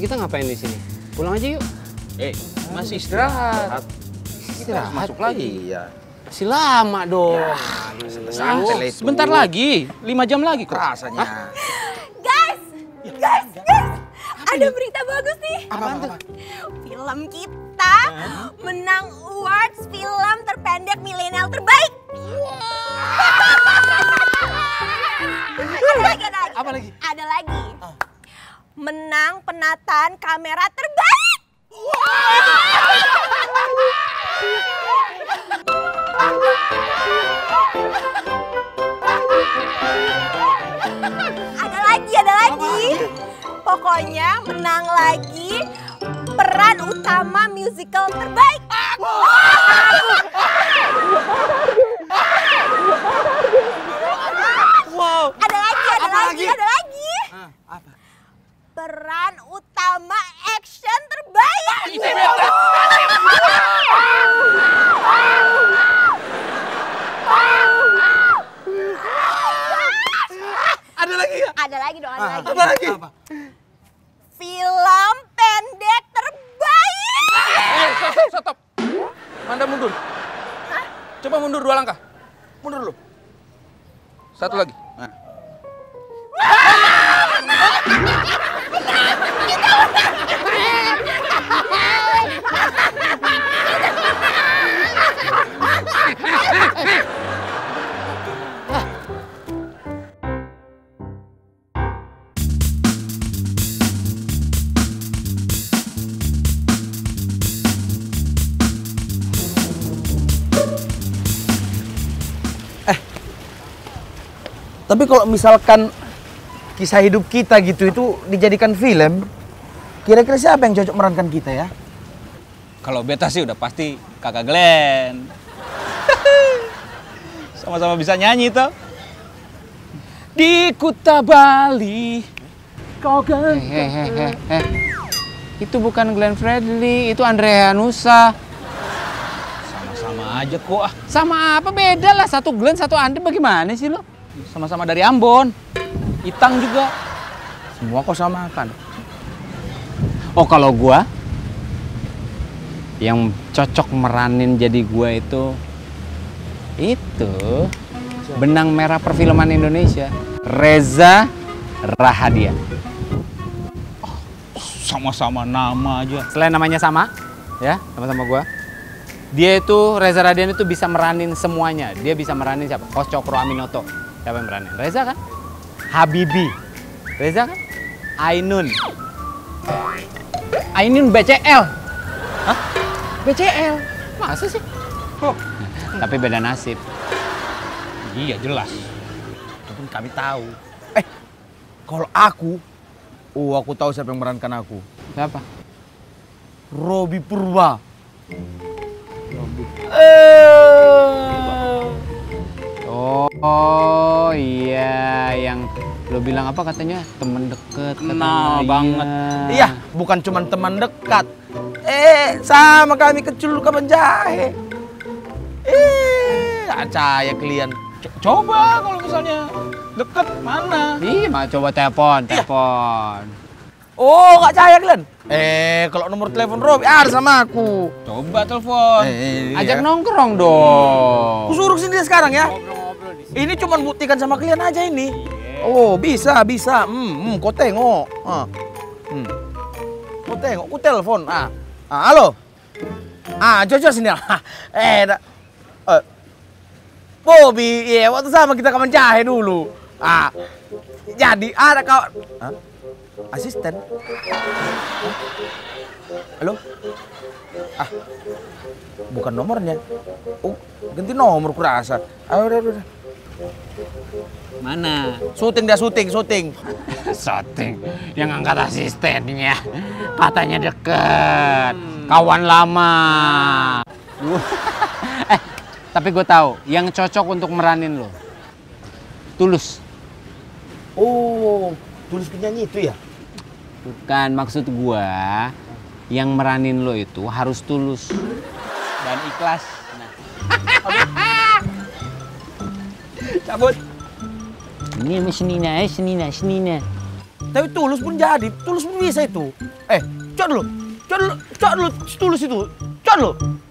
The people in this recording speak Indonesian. kita ngapain di sini? Pulang aja yuk. Masih istirahat. Istirahat masuk lagi ya. Masih lama dong. Ya, sebentar lagi, 5 jam lagi kok rasanya. Hah? Guys, ada berita bagus nih. Apaan tuh? Film kita menang awards film terpendek milenial terbaik. Ada lagi. Menang penataan kamera terbaik. Ada lagi. Pokoknya menang lagi peran utama musical terbaik. Wow. Ada lagi. Apa? Peran utama action terbaik. Ada lagi. Apa? Film pendek terbaik. Stop. Anda mundur. Hah? Coba mundur 2 langkah. Mundur dulu. 1 lagi. Nah. Tapi kalau misalkan kisah hidup kita gitu itu dijadikan film, kira-kira siapa yang cocok merankan kita ya? Kalau beta sih udah pasti kakak Glenn. Sama-sama bisa nyanyi toh. Di Kuta Bali, kau kan... Itu bukan Glenn Fredly, itu Andrea Nusa. Sama-sama aja kok. Sama apa beda lah, satu Glenn satu Andre, bagaimana sih lo? Sama-sama dari Ambon, Itang juga. Semua kok sama kan? Oh kalau gua, yang cocok meranin jadi gua itu benang merah perfilman Indonesia, Reza Rahadian. Oh, sama-sama nama aja. Selain namanya sama, ya sama-sama gua. Dia itu Reza Rahadian itu bisa meranin semuanya. Dia bisa meranin siapa? Koscokro Aminoto. Siapa yang berani? Reza kan? Habibi. Reza kan? Ainun BCL. Hah? BCL? Masa sih? Oh. Tapi beda nasib. Iya jelas. Itu pun kami tahu. Kalau aku... Oh, aku tahu siapa yang merankan aku. Siapa? Robby Purba. Oh iya, yang lo bilang apa katanya? Teman dekat, kenal banget. Iya, bukan cuma teman dekat. Sama kami kecil kapan jahe. Acaya kalian. Coba kalau misalnya deket mana? Iya, mah coba telepon. Oh, nggak cahaya kalian? Kalau nomor telepon Robby ada sama aku. Coba telepon. Ajak nongkrong dong. Aku suruh sini sekarang ya. Ini cuma buktikan sama kalian aja ini. Oh, bisa. Kau tengok. Kau tengok, aku telepon. Halo. Jujur sini lah. Robby, iya waktu sama kita kawan jahe dulu. Jadi ada kawan. Asisten. Halo? Bukan nomornya. Oh, ganti nomor kurasa. Udah. Mana? Syuting. Syuting. Yang angkat asistennya. Katanya deket. Kawan lama. Tapi gue tahu yang cocok untuk meranin lo. Tulus. Oh, Tulus penyanyi itu ya? Bukan, maksud gue yang meranin lo itu harus tulus dan ikhlas. Cabut. Ini sama Shenina. Tapi tulus pun jadi, tulus pun bisa itu. Cok dulu, cok dulu, tulus itu, cok dulu.